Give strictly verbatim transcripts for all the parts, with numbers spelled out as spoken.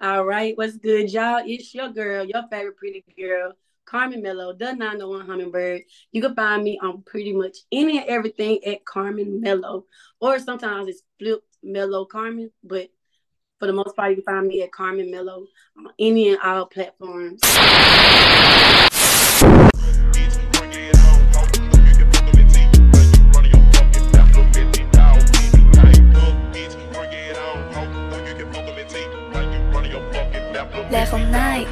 All right, what's good, y'all? It's your girl, your favorite pretty girl, Carmon Mello, the nine oh one Hummingbird. You can find me on pretty much any and everything at Carmon Mello, or sometimes it's flipped Mello Carmon, but for the most part, you can find me at Carmon Mello on any and all platforms. Level nine.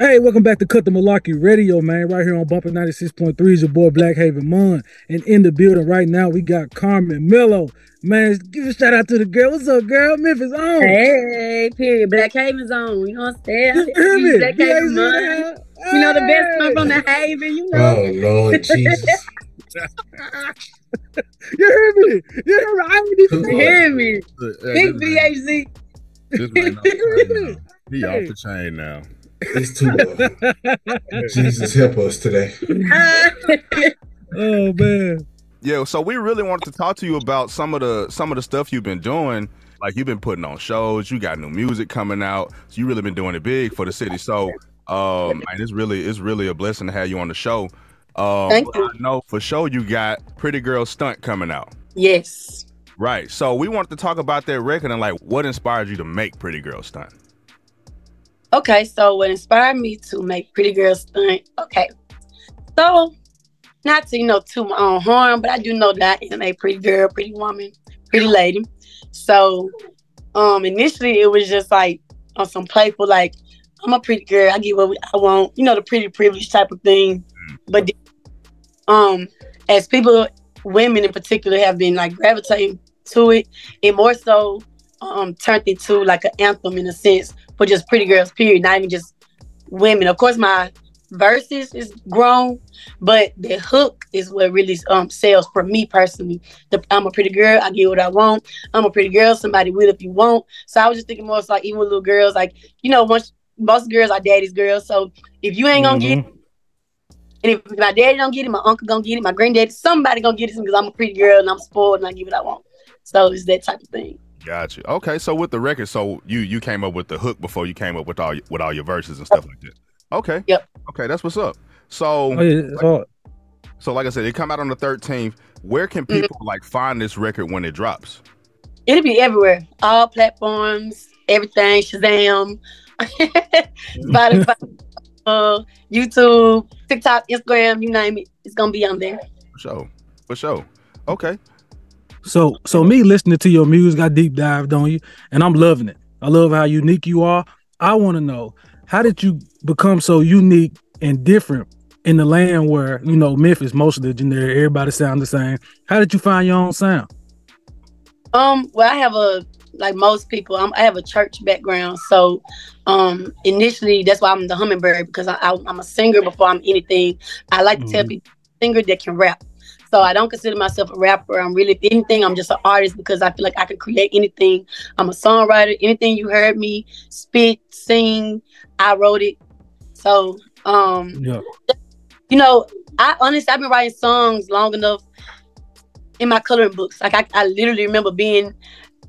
Hey, welcome back to Cut the Malarkey Radio, man. Right here on Bumper ninety-six point three is your boy Black Haven Mon. And in the building right now, we got Carmon Mello. Man, give a shout out to the girl. What's up, girl? Memphis on. Hey, period. Black Haven's on. You know what I'm saying? You Black Haven Mon. Hey. You know, the best pump on the Haven, you know. Oh, Lord Jesus. You hear me? You hear me? I didn't even hear me. Big B H Z. This right now, right now. He hey. off the chain now. It's too low. Jesus help us today. Oh man. Yeah, so we really wanted to talk to you about some of the some of the stuff you've been doing. Like you've been putting on shows, you got new music coming out. So you really been doing it big for the city. So um and it's really it's really a blessing to have you on the show. Um, Thank you. I know for sure you got Pretty Girl Stunt coming out. Yes. Right. So we wanted to talk about that record and like what inspired you to make Pretty Girl Stunt? Okay. So what inspired me to make Pretty Girl Stunt? Okay. So not to, you know, to my own harm, but I do know that I am a pretty girl, pretty woman, pretty lady. So um, initially it was just like on some playful, like I'm a pretty girl. I get what I want, you know, the pretty privilege type of thing. But then, um, as people, women in particular, have been like gravitating to it, it more so um, turned into like an anthem in a sense for just pretty girls, period, not even just women. Of course, my verses is grown, but the hook is what really um, sells for me personally. The, I'm a pretty girl, I get what I want. I'm a pretty girl, somebody will if you want. So I was just thinking more so like even with little girls, like, you know, once, most girls are daddy's girls. So if you ain't gonna mm-hmm. get And if my daddy don't get it, my uncle gonna get it, my granddaddy, somebody gonna get it because I'm a pretty girl and I'm spoiled and I get what I want. So it's that type of thing. Gotcha. Okay, so with the record, so you you came up with the hook before you came up with all with all your verses and stuff like that. Okay. Yep. Okay, that's what's up. So, oh, yeah, like, so like I said, it come out on the thirteenth. Where can people mm-hmm. like find this record when it drops? It'll be everywhere, all platforms, everything, Shazam, Spotify. Uh, YouTube, TikTok, Instagram, you name it, it's gonna be on there. For sure, for sure. Okay. So, so me listening to your music, I deep dived on you, and I'm loving it. I love how unique you are. I want to know, how did you become so unique and different in the land where, you know, Memphis, most of the generic, everybody sound the same. How did you find your own sound? Um, well, I have a like most people, I'm, I have a church background. So um, initially, that's why I'm the Hummingbird, because I, I, I'm a singer before I'm anything. I like to mm-hmm. tell people I'm a singer that can rap. So I don't consider myself a rapper. I'm really, if anything, I'm just an artist because I feel like I can create anything. I'm a songwriter. Anything you heard me spit, sing, I wrote it. So, um, yeah. you know, I honestly, I've been writing songs long enough in my coloring books. Like I, I literally remember being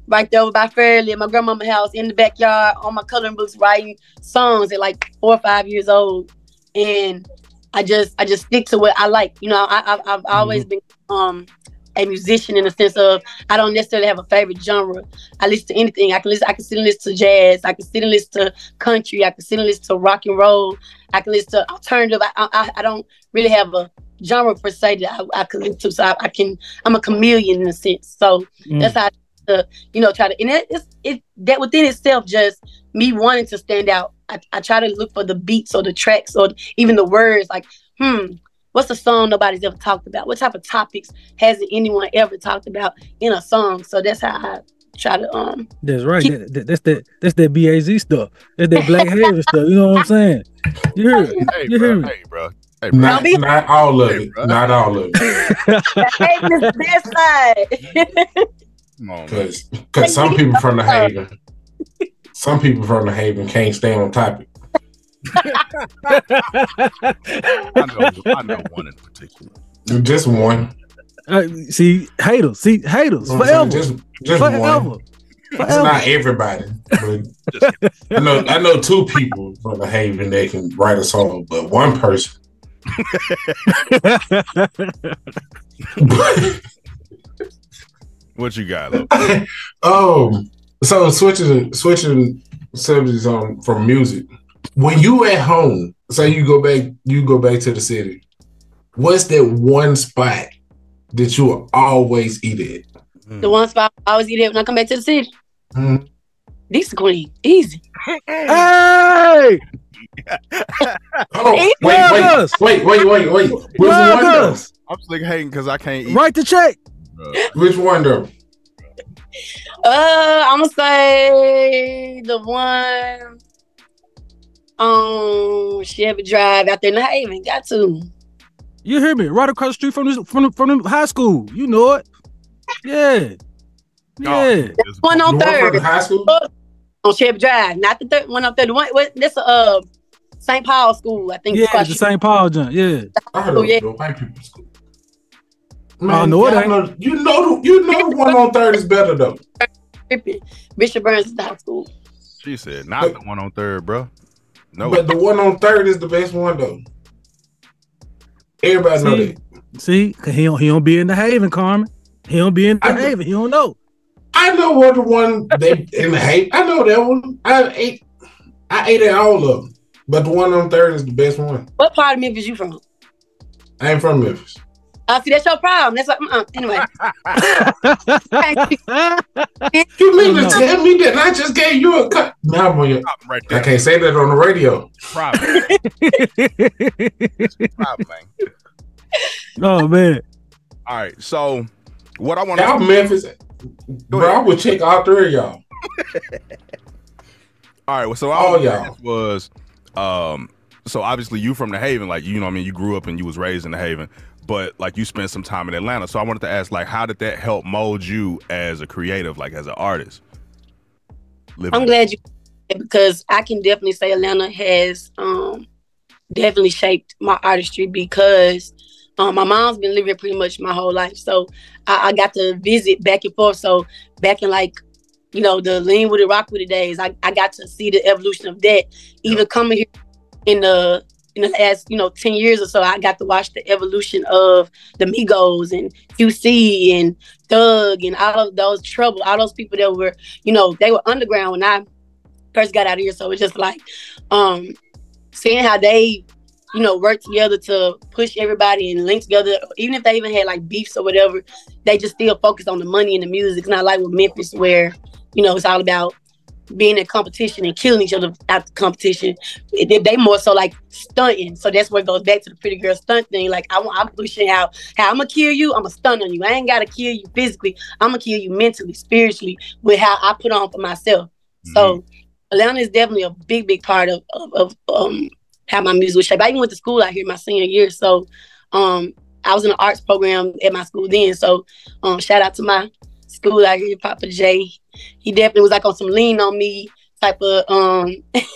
right there over by Fairley at my grandmama's house in the backyard on my coloring books writing songs at like four or five years old. And I just I just stick to what I like. You know, I, I've, I've always mm-hmm. been um, a musician in the sense of I don't necessarily have a favorite genre. I listen to anything. I can listen, I can sit and listen to jazz. I can sit and listen to country. I can sit and listen to rock and roll. I can listen to alternative. I, I, I don't really have a genre per se that I, I can listen to. So I, I can, I'm a chameleon in a sense. So mm-hmm. that's how I to, you know, try to, and it, it's, it, that within itself, just me wanting to stand out. I, I try to look for the beats or the tracks or even the words like, hmm, what's a song nobody's ever talked about? What type of topics hasn't anyone ever talked about in a song? So that's how I try to, um. That's right. Keep... That, that, that's that, that's that B A Z stuff. That's that Black Haven stuff. You know what I'm saying? You hear me? Hey, you hear me? Hey, bro. Hey, bro. Not, not all of hey, it. Bro. Not all of it. This side. Because some people from the Haven, some people from the Haven can't stay on topic. I know, I know one in particular. Just one. Uh, see, haters. See, haters. Forever. Just, just forever. One. Forever. It's not everybody. But just, I know I know two people from the Haven that can write a song, but one person. What you got, Loki? Oh, so switching switching subjects on from music. When you at home, say you go back, you go back to the city. What's that one spot that you will always eat at? The one spot I always eat at when I come back to the city. Mm-hmm. This green, easy. Hey! Oh, wait, wait, wait, wait, wait, wait. Which one though? I'm slick hating because I can't eat. Write the check. Which one though? Uh, I'm gonna say the one um Chevy Drive out there in the Haven. Got to. You hear me? Right across the street from the, from the, from the high school. You know it. Yeah. Yeah. Oh, one on third. High school? On Chevy Drive, not the third one on third. One what, that's a uh, Saint Paul school, I think. Yeah, it's the Saint Paul jump. Yeah. I heard oh, yeah. the white people school. Man, I know it ain't. Know, you know, you know, one on third is better though. Bishop Burns High School. She said, "Not but, the one on third, bro." No, but the one on third is the best one though. Everybody see, know that. See, he don't, he don't be in the Haven, Carmen. He don't be in the I Haven. Know. He don't know. I know what the one they in the Haven. I know that one. I ate, I ate at all of them, but the one on third is the best one. What part of Memphis you from? I ain't from Memphis. Uh, see, that's your problem. That's like, uh-uh. Anyway. You mean to tell me that I just gave you a cut? Nah, boy, right there. I can't say that on the radio. Probably. Probably. Oh, man. All right, so what I want to... Y'all Memphis, bro, I would check all three of y'all. All right, well, so all y'all was... um. So, obviously, you from the Haven. Like, you know what I mean? You grew up and you was raised in the Haven. But like you spent some time in Atlanta, so I wanted to ask, like, how did that help mold you as a creative, like as an artist? Living I'm glad you because I can definitely say Atlanta has um, definitely shaped my artistry because um, my mom's been living here pretty much my whole life, so I, I got to visit back and forth. So back in like you know the Lean With It, Rock With It days, I I got to see the evolution of that. Even coming here in the in the last, you know, ten years or so, I got to watch the evolution of the Migos and Q C and Thug and all of those trouble, all those people that were, you know, they were underground when I first got out of here. So it's just like um, seeing how they, you know, work together to push everybody and link together. Even if they even had like beefs or whatever, they just still focus on the money and the music. It's not like with Memphis where, you know, it's all about being in competition and killing each other after competition. They, they more so like stunting. So that's where it goes back to the Pretty Girl Stunt thing. Like, I, I'm pushing out how I'm going to kill you, I'm going to stunt on you. I ain't got to kill you physically. I'm going to kill you mentally, spiritually, with how I put on for myself. Mm-hmm. So Atlanta is definitely a big, big part of, of, of um, how my music was shaped. I even went to school out here my senior year. So um, I was in an arts program at my school then. So um, shout out to my school out here, Papa Jay. He definitely was like on some lean on me type of um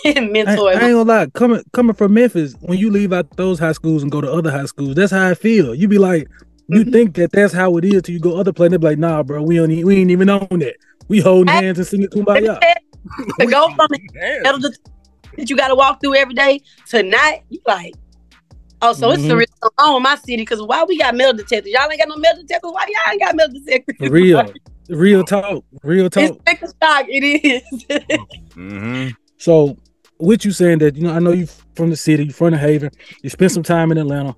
mentor. I, I ain't gonna lie, coming coming from Memphis, when you leave out those high schools and go to other high schools, that's how I feel. You be like, you mm-hmm. think that that's how it is till you go other places. They be like, nah, bro, we don't we ain't even on that. We holding I, hands and singing kumbaya. To go from the that you got to walk through every day to not, you like, oh, so it's mm-hmm. the real on in my city because why we got metal detectors? Y'all ain't got no metal detectors. Why y'all ain't got metal detectors? For real. Real talk, real talk. It's like a shock, it is. Mm-hmm. So, with you saying that, you know, I know you from the city, you from the Haven, you spent some time in Atlanta.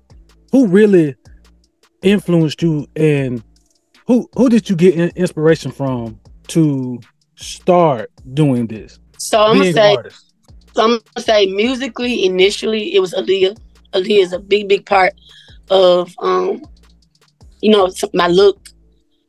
Who really influenced you, and who who did you get in inspiration from to start doing this? So I'm gonna say, so I'm gonna say, musically, initially, it was Aaliyah. Aaliyah is a big, big part of, um, you know, my look.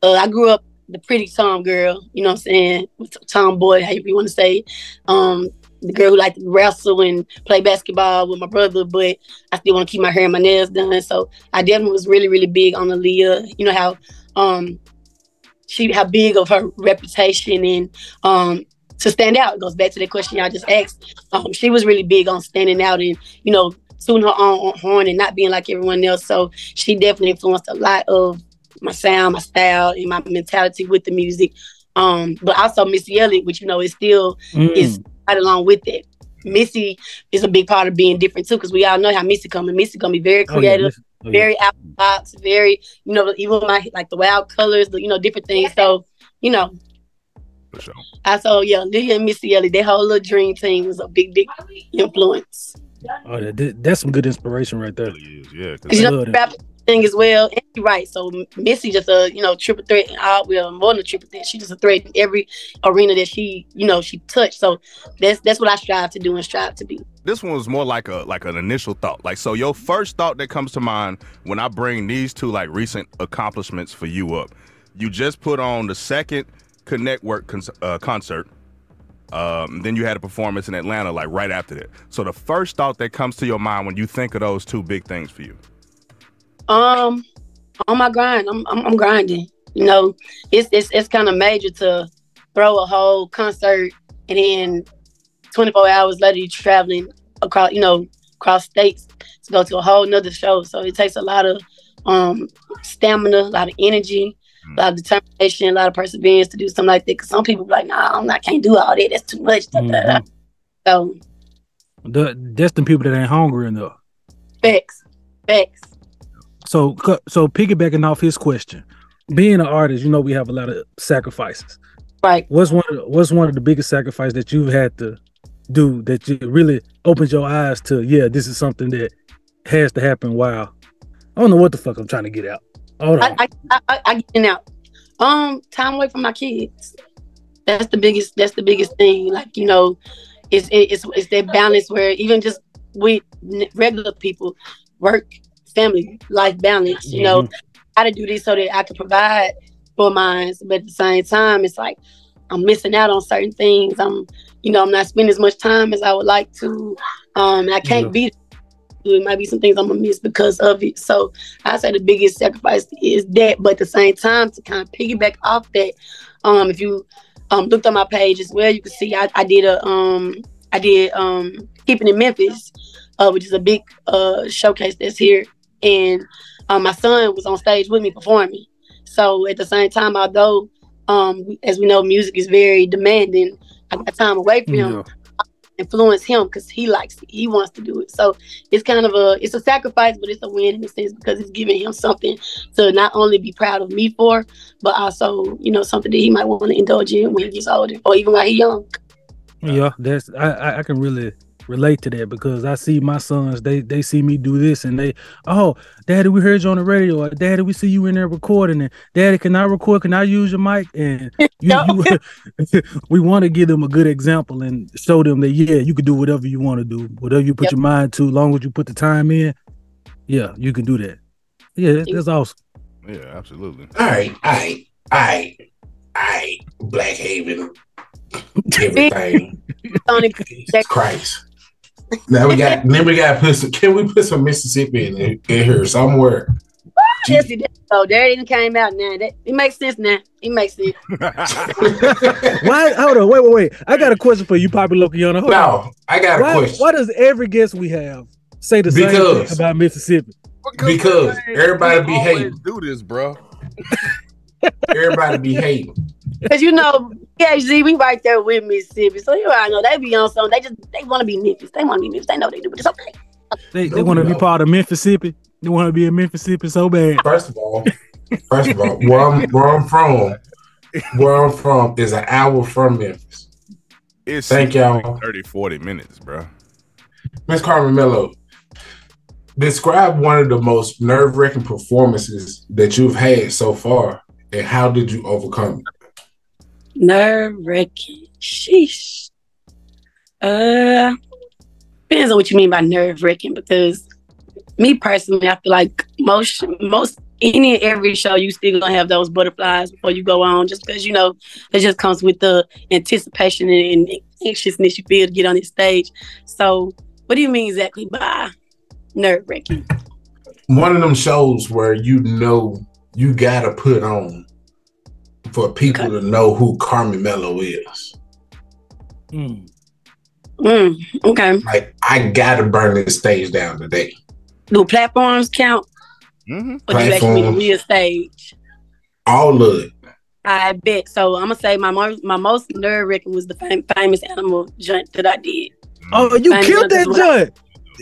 Uh, I grew up. The pretty tom girl, you know what I'm saying? Tomboy, however you want to say. Um, the girl who liked to wrestle and play basketball with my brother, but I still want to keep my hair and my nails done. So I definitely was really, really big on Aaliyah. You know how um, she, how big of her reputation and um, to stand out. It goes back to that question y'all just asked. Um, she was really big on standing out and, you know, tooting her own horn and not being like everyone else. So she definitely influenced a lot of my sound, my style, and my mentality with the music. Um, but also Missy Elliott, which, you know, is still mm. is right along with it. Missy is a big part of being different too, because we all know how Missy comes. Missy gonna be very creative, oh, yeah, Missy, oh, yeah. very out of the box, very, you know, even my like the wild colors, the, you know, different things. So, you know, for sure. I so yeah, Aaliyah and Missy Elliott, their whole little dream team was a big, big influence. Oh, that, that's some good inspiration right there. Really is, yeah, because you know, rap thing as well. And you're right. So Missy just a you know triple threat. I will more than a triple threat. She just a threat in every arena that she you know she touched. So that's that's what I strive to do and strive to be. This one was more like a like an initial thought. Like so, your first thought that comes to mind when I bring these two like recent accomplishments for you up. You just put on the second Connect Work con uh, concert. Um, then you had a performance in Atlanta, like right after that. So the first thought that comes to your mind when you think of those two big things for you? Um, on my grind, I'm I'm, I'm grinding. You know, it's it's it's kind of major to throw a whole concert and then twenty-four hours later you're traveling across, you know, across states to go to a whole nother show. So it takes a lot of um stamina, a lot of energy. A lot of determination, a lot of perseverance to do something like that. Because some people be like, nah, I can't do all that. That's too much. Mm-hmm. So, the, that's the people that ain't hungry enough. Facts. Facts. So, so piggybacking off his question, being an artist, you know, we have a lot of sacrifices. Right. What's one of the, what's one of the biggest sacrifices that you've had to do that you really opens your eyes to, yeah, this is something that has to happen? Wow. I don't know what the fuck I'm trying to get out. I, I, I, I get out. Um, time away from my kids. That's the biggest. That's the biggest thing. Like you know, it's it, it's it's that balance where even just with regular people, work, family, life balance. You mm-hmm. know, how to do this so that I can provide for mine. But at the same time, it's like I'm missing out on certain things. I'm you know I'm not spending as much time as I would like to. Um, and I can't yeah. be. It might be some things I'm gonna miss because of it. So I say the biggest sacrifice is that, but at the same time, to kind of piggyback off that, um, if you um looked on my page as well, you can see I, I did a um I did um Keeping in Memphis, uh, which is a big uh showcase that's here, and um, my son was on stage with me performing. So at the same time, although um we, as we know, music is very demanding, I got time away from yeah. him. Influence him because he likes it. He wants to do it. So it's kind of a it's a sacrifice, but it's a win in a sense because it's giving him something to not only be proud of me for, but also you know something that he might want to indulge in when he gets older or even while he's young. Yeah, that's I I can really relate to that because I see my sons they they see me do this and they oh daddy we heard you on the radio or daddy we see you in there recording and daddy can I record can I use your mic and you, no. you we want to give them a good example and show them that yeah you can do whatever you want to do whatever you put yep. your mind to long as you put the time in yeah you can do that yeah that, that's awesome yeah absolutely all right all right all right all right Black Haven everything Christ. Now we got. Then we got to put some. Can we put some Mississippi in, in here somewhere? Yes, it did. Oh, there it even came out now. That it makes sense now. It makes sense. Why? Hold on. Wait, wait, wait. I got a question for you, Papi Lokiano. No, on. I got why, a question. Why does every guest we have say the because, same thing about Mississippi? Because, because everybody be hating. Do this, bro. Everybody be hating. Cause you know, P H Z, we right there with Mississippi, so you already know they be on something. They just they want to be Memphis. They want to be Memphis. They know they do, but it's okay. They they want to be part of Mississippi. They want to be in Mississippi so bad. First of all, first of all, where I'm where I'm from, where I'm from is an hour from Memphis. It's thank y'all. Like thirty, forty minutes, bro. Miss Carmon Mello, describe one of the most nerve-wracking performances that you've had so far, and how did you overcome it? Nerve-wracking. Sheesh. Uh, depends on what you mean by nerve-wracking because me personally, I feel like most, most any and every show, you still gonna have those butterflies before you go on just because, you know, it just comes with the anticipation and, and anxiousness you feel to get on this stage. So what do you mean exactly by nerve-wracking? One of them shows where you know you gotta put on for people okay. to know who Carmon Mello is. Mm. Mm, okay. Like, I gotta burn this stage down today. Do platforms count? Mm-hmm. Or platforms. Do you actually need a stage? All of it. I bet. So I'm gonna say my more, my most nerve wracking was the fam famous animal jump that I did. Oh, you famous killed that jump!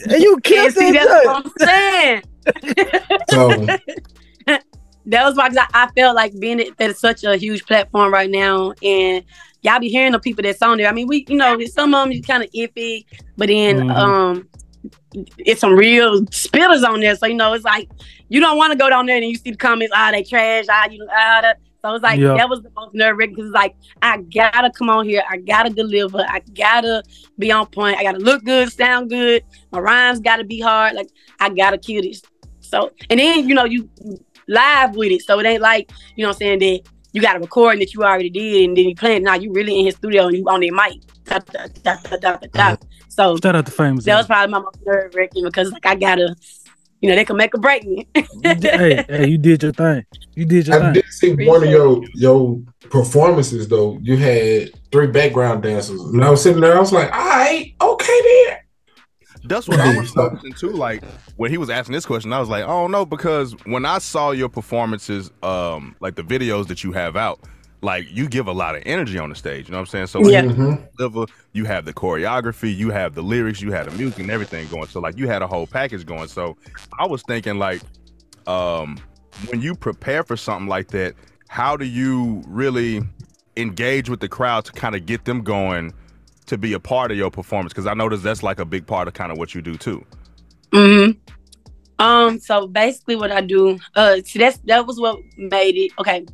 I... You killed that jump! That's what I'm saying. So that was why I, I felt like being at, at such a huge platform right now, and y'all be hearing the people that's on there. I mean, we, you know, some of them you kind of iffy, but then mm. um, it's some real spitters on there. So you know, it's like you don't want to go down there and you see the comments, ah, oh, they trash, ah, oh, you know, ah, oh, so it's like, yeah. That was the most nerve-wracking because it's like, I gotta come on here. I gotta deliver. I gotta be on point. I gotta look good, sound good. My rhymes gotta be hard. Like, I gotta kill this. So, and then, you know, you live with it. So it ain't like, you know what I'm saying, that you gotta record and that you already did and then you playing. Now you really in his studio and you on their mic. Da, da, da, da, da, da, da. So, shout out to famous. That was probably my most nerve-wracking because, like, I gotta... You know, they can make a break me. hey, hey, you did your thing. You did your I thing. I did see Appreciate one of your, your performances, though. You had three background dancers. And I was sitting there, I was like, all right, okay then. That's what I was talking to. Like, when he was asking this question, I was like, I don't know, because when I saw your performances, um, like the videos that you have out, like, you give a lot of energy on the stage. You know what I'm saying? So yeah. you, deliver, you have the choreography, you have the lyrics, you have the music and everything going. So, like, you had a whole package going. So I was thinking, like, um, when you prepare for something like that, how do you really engage with the crowd to kind of get them going to be a part of your performance? Because I noticed that's, like, a big part of kind of what you do, too. Mm-hmm. Um, so basically what I do, uh, so that's, that was what made it, okay.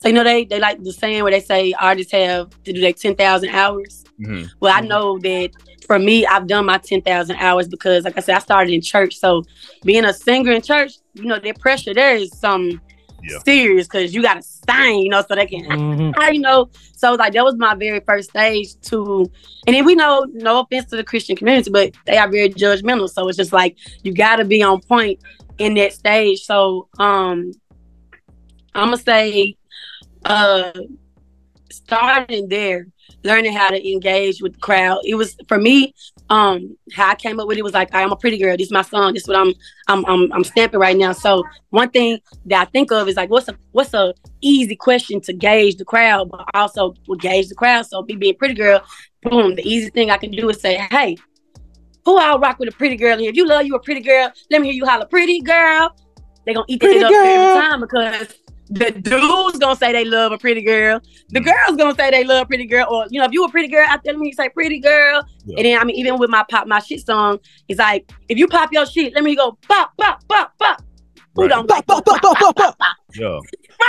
So, you know, they, they like the saying where they say artists have to do their ten thousand hours. Mm-hmm. Well, I know that for me, I've done my ten thousand hours because, like I said, I started in church. So being a singer in church, you know, that pressure there is something yeah. serious because you got to sing, you know, so they can, mm-hmm. you know. So, like, that was my very first stage to, and then we know, no offense to the Christian community, but they are very judgmental. So it's just like, you got to be on point in that stage. So um, I'm going to say, Uh, starting there, learning how to engage with the crowd. It was for me. Um, how I came up with it was like, right, I'm a pretty girl. This is my song. This is what I'm, I'm, I'm, I'm stamping right now. So one thing that I think of is like, what's a, what's a easy question to gauge the crowd, but also will gauge the crowd. So me being pretty girl, boom. The easy thing I can do is say, hey, who I'll rock with a pretty girl here. If you love you a pretty girl, let me hear you holler, pretty girl. They gonna eat that up every time because. The dude's gonna say they love a pretty girl. The girl's gonna say they love a pretty girl. Or, you know, if you a pretty girl out there, let me say pretty girl. Yeah. And then, I mean, even with my pop my shit song, it's like, if you pop your shit, let me go pop, pop, pop, pop. Right. Who don't pop, pop, pop, pop, pop, pop, pop. Yeah.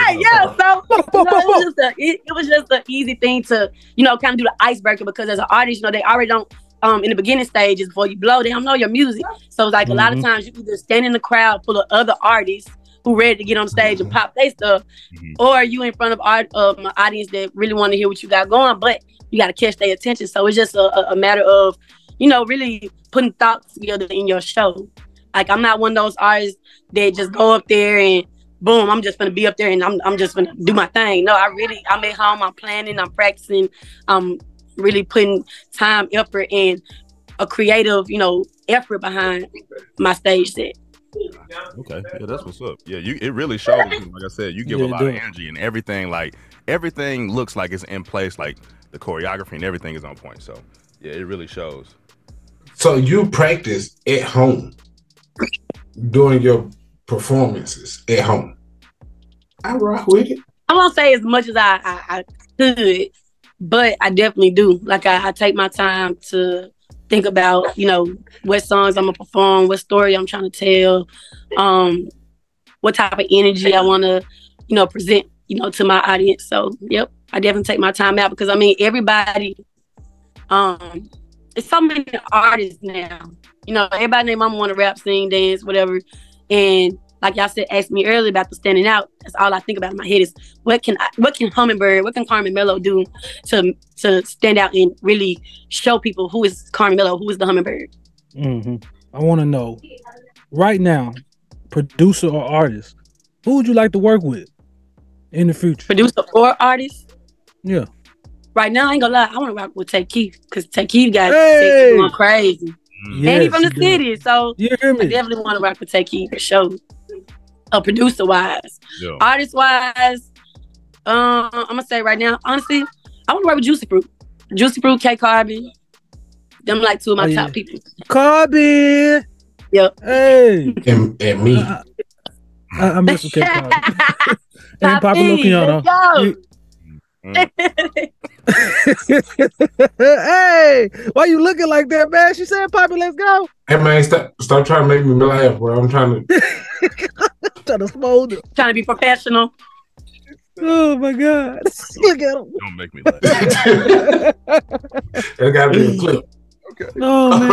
Right, yeah. yeah. So, you know, it was just a, it, it was just an easy thing to, you know, kind of do the icebreaker because as an artist, you know, they already don't, um, in the beginning stages before you blow, they don't know your music. So, it's like mm-hmm. a lot of times you either stand in the crowd full of other artists who ready to get on stage and pop their stuff, mm-hmm. or you in front of art of an audience that really want to hear what you got going, but you got to catch their attention. So it's just a, a matter of, you know, really putting thoughts together in your show. Like, I'm not one of those artists that just go up there and boom, I'm just gonna be up there and I'm I'm just gonna do my thing. No, I really, I'm at home, I'm planning, I'm practicing, I'm really putting time, effort, and a creative, you know, effort behind my stage set. Okay, yeah, that's what's up. Yeah, you it really shows. Like I said, you give yeah, a lot of energy and everything. Like everything looks like it's in place. Like the choreography and everything is on point. So yeah, it really shows. So you practice at home doing your performances at home. I rock with it. I won't say as much as I, I, I could, but I definitely do. Like I, I take my time to. Think about, you know, what songs I'm gonna perform, what story I'm trying to tell, um, what type of energy I want to, you know, present, you know, to my audience. So, yep, I definitely take my time out because I mean, everybody, um, it's so many artists now. You know, everybody and their mama want to rap, sing, dance, whatever. And like y'all said, asked me earlier about the standing out. That's all I think about in my head is what can I, what can Hummingbird, what can Carmon Mello do to to stand out and really show people who is Carmon Mello, who is the Hummingbird. Mm-hmm. I want to know right now, producer or artist, who would you like to work with in the future? Producer or artist? Yeah. Right now, I ain't gonna lie, I want to rock with Tate Keith because Tate Keith got hey! Going crazy, yes, and he from the city, so you hear me? I definitely want to rock with Tate Keith for sure. So producer wise, yeah. Artist wise, um, I'm gonna say right now, honestly, I want to work with Juicy Fruit, Juicy Fruit, K. Carby. Them like two of my oh, top yeah. people. Carby. Yep. Hey. And, and me. Uh, I, I'm messing with K. Carby. And Papa Lokiano. Hey, why you looking like that, man? She said, "Papi, let's go." Hey, man, stop, stop trying to make me laugh, bro. I'm trying to, I'm trying to smold it. Trying to be professional. Oh my God! Look at him. Don't make me laugh. That gotta be a clip. Okay. Oh man.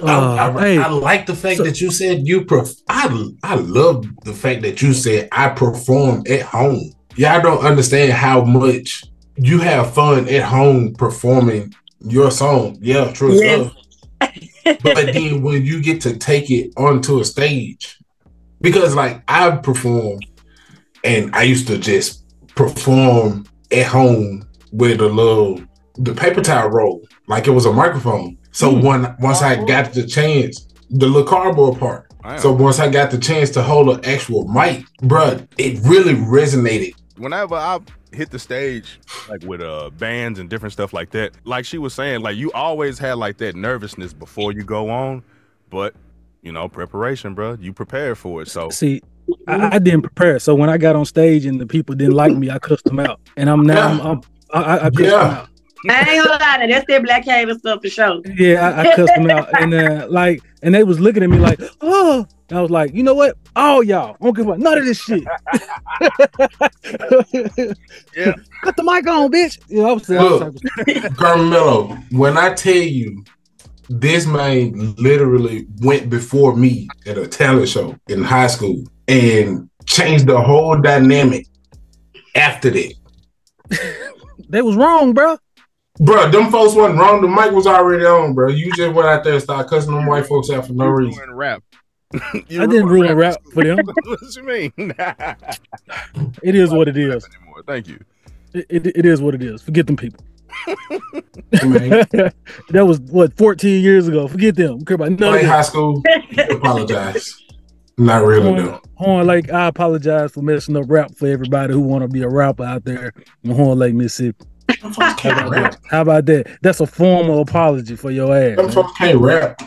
Oh, uh, I, I, hey. I like the fact so, that you said you perf. I I love the fact that you said I perform at home. Y'all don't understand how much you have fun at home performing your song. Yeah, true yes. stuff. But then when you get to take it onto a stage, because like I've performed and I used to just perform at home with a little, the paper towel roll, like it was a microphone. So mm. one, once oh. I got the chance, the little cardboard part. Wow. So once I got the chance to hold an actual mic, bruh, it really resonated. Whenever I hit the stage, like with uh, bands and different stuff like that, like she was saying, like you always had like that nervousness before you go on, but you know, preparation, bro, you prepare for it. So see, I, I didn't prepare. So when I got on stage and the people didn't like me, I cussed them out, and I'm now yeah. I'm, I'm, I, I cussed yeah. them out. I ain't gonna lie to that's their Black Haven stuff for sure. Yeah, I, I cussed them out, and uh, like, and they was looking at me like, oh, and I was like, you know what? All y'all, I don't give a none of this shit. Yeah, cut the mic on, bitch. You know, I was saying, look, I was like, Carmon Mello, when I tell you, this man literally went before me at a talent show in high school and changed the whole dynamic. After that, they was wrong, bro. Bro, them folks wasn't wrong. The mic was already on, bro. You just went out there and started cussing them white folks out for no reason. You ruined rap. You I didn't ruin rap, rap for them. What you mean? It is what it is. Thank you. It, it, it is what it is. Forget them people. That was, what, fourteen years ago. Forget them. Care about nothing. Play high school, apologize. Not really, horn, though. Horn Lake, I apologize for messing up rap for everybody who want to be a rapper out there in Horn Lake, Mississippi. Them folks can't How about rap. That? How about that? That's a formal apology for your ass. Them folks can't rap.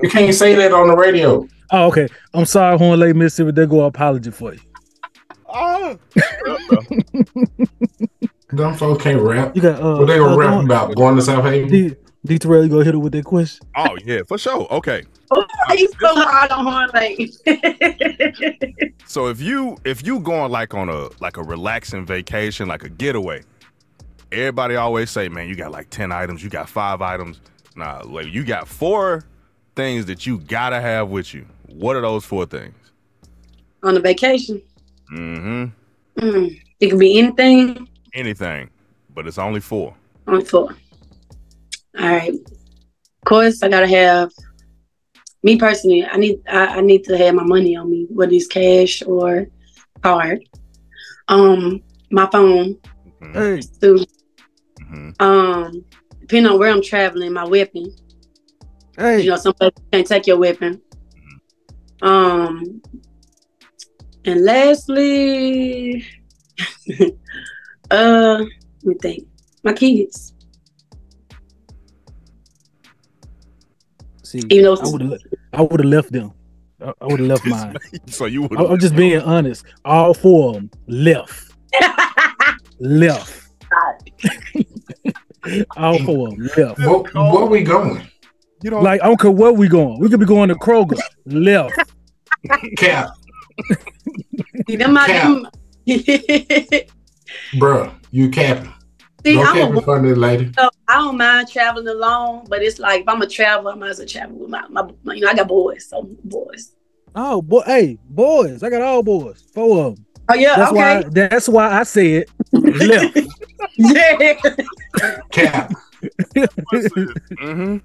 You can't say that on the radio. Oh, okay. I'm sorry, Horn Lake, Mississippi. They go apology for you. Oh. Them folks can't rap. You got, uh, what they gonna uh, rap uh, about? Going to South Haven? D, D Terrell, you gonna hit her with that question? Oh yeah, for sure. Okay. Are you so hard on Horn Lake? So if you if you going like on a like a relaxing vacation, like a getaway. Everybody always say, man, you got like ten items. You got five items. Nah, like you got four things that you got to have with you. What are those four things? On a vacation. Mm-hmm. Mm. It could be anything. Anything. But it's only four. Only four. All right. Of course, I got to have, me personally, I need I, I need to have my money on me, whether it's cash or card. Um, my phone. Hey. Too. Mm-hmm. Um, depending on where I'm traveling, my weapon. Hey. You know, somebody can't take your weapon. Mm-hmm. Um, and lastly, uh, let me think. My kids. See, even though I would have left them. I, I would have left mine. So you would. I'm just being honest. All four of them left. Left. All four of them left. Well, where we going? You don't like. I don't care where we going. We could be going to Kroger. Left. Cap. Them Cap. Bruh, you capping. See, no I'm capping for this lady. So I don't mind traveling alone, but it's like if I'm a traveler, I might as well travel with my, my, my. You know, I got boys, so boys. Oh boy, hey boys! I got all boys. Four of them. Oh yeah, that's okay. Why, that's why I said left. Yeah. Cap. Mm-hmm.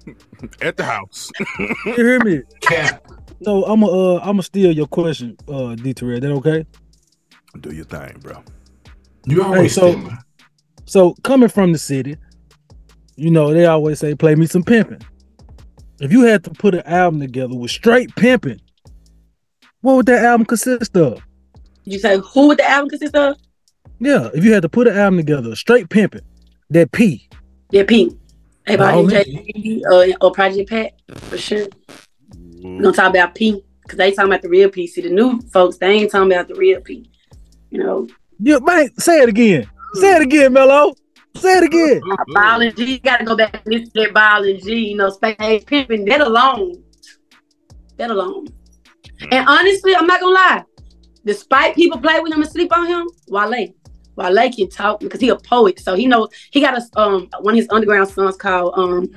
At the house. You hear me? Cap. So I'm a, uh, I'm gonna steal your question, uh, D. Terrell. That okay? Do your thing, bro. You always hey, so. So coming from the city, you know they always say, "Play me some pimping." If you had to put an album together with straight pimping, What would that album consist of? You say who would the album consist of? Yeah, if you had to put an album together, straight pimping, that P. That P. Everybody or, or Project Pat, for sure. Mm. We're gonna talk about P, because they talking about the real P. See, the new folks, they ain't talking about the real P. You know? Yeah, man, say it again. Mm. Say it again, Mello. Say it again. Biology, you gotta go back and listen to that biology, you know, space pimping, that alone. That alone. And honestly, I'm not gonna lie. Despite people play with him and sleep on him, Wale. Wale can talk because he a poet. So he knows, he got a, um, one of his underground songs called um,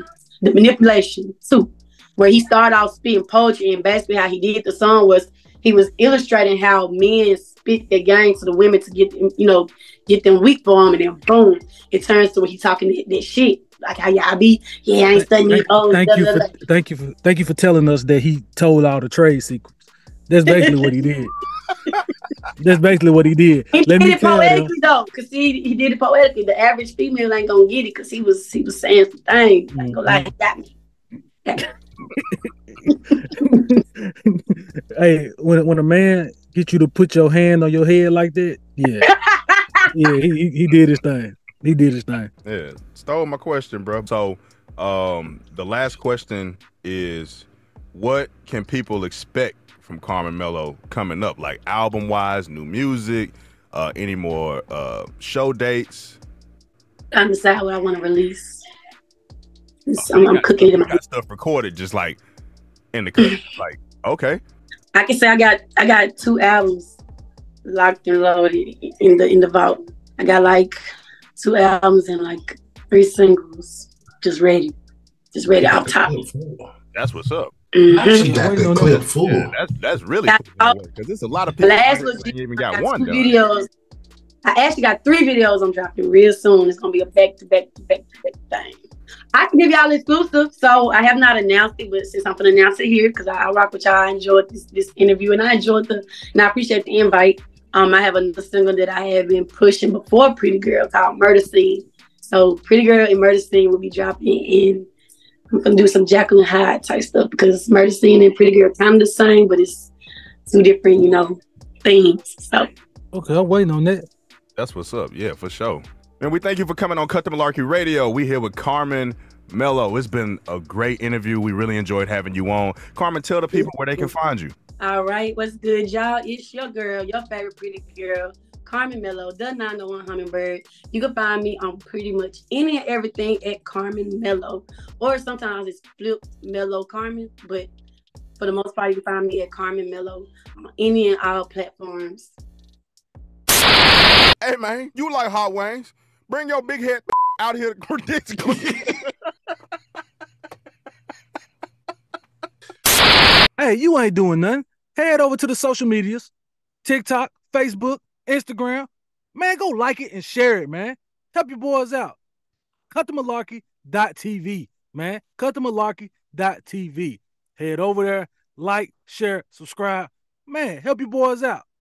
The Manipulation too, where he started off spitting poetry, and basically how he did the song was he was illustrating how men spit their game to the women to get them, you know, get them weak for them, and then boom, it turns to when he's talking that, that shit. Like how y'all be, yeah, I ain't studying thank, old, thank, blah, you blah, blah. For, thank you for thank you for telling us that he told all the trade secrets. That's basically what he did. That's basically what he did. He Let did me it poetically though, because he, he did it poetically. The average female ain't gonna get it because he was he was saying some things. I ain't gonna lie, he got me. Hey, when when a man gets you to put your hand on your head like that, yeah, yeah, he he did his thing. He did his thing. Yeah, stole my question, bro. So, um, the last question is, what can people expect from Carmon Mello coming up, like album wise, new music, uh, any more uh, show dates? I'm deciding what I want to release. So oh, I'm got, cooking it. My got stuff recorded, just like in the cooking. Like, okay. I can say I got I got two albums locked and loaded in the in the vault. I got like two albums and like three singles just ready, just ready out top. That's what's up. Mm-hmm. She got the clip full. Yeah, that's that's really because cool. There's a lot of people. Last week, even got, got one videos. I actually got three videos I'm dropping real soon. It's gonna be a back to back to back to back thing. I can give y'all exclusive, so I have not announced it, but since I'm gonna announce it here, because I, I rock with y'all, I enjoyed this this interview, and I enjoyed the and I appreciate the invite. Um, I have another single that I have been pushing before Pretty Girl called Murder Scene. So Pretty Girl and Murder Scene will be dropping in. I'm gonna do some Jacqueline Hyde type stuff because Murder Scene and Pretty Girl are kind of the same, but it's two different, you know, things. So okay, I'm waiting on that. That's what's up, yeah, for sure. And we thank you for coming on Cut the Malarkey Radio. We here with Carmon Mello. It's been a great interview. We really enjoyed having you on. Carmon, tell the people where they can find you. All right, what's good, y'all? It's your girl, your favorite Pretty Girl, Carmon Mello, the nine oh one Hummingbird. You can find me on pretty much any and everything at Carmon Mello, or sometimes it's Flip Mello Carmon, but for the most part, you can find me at Carmon Mello on any and all platforms. Hey, man, you like hot wings. Bring your big head out here to Hey, you ain't doing nothing. Head over to the social medias, TikTok, Facebook, Instagram, man, go like it and share it, man. Help your boys out. Cut the Malarkey dot T V, man. Cut the Malarkey dot T V. Head over there, like, share, subscribe. Man, help your boys out.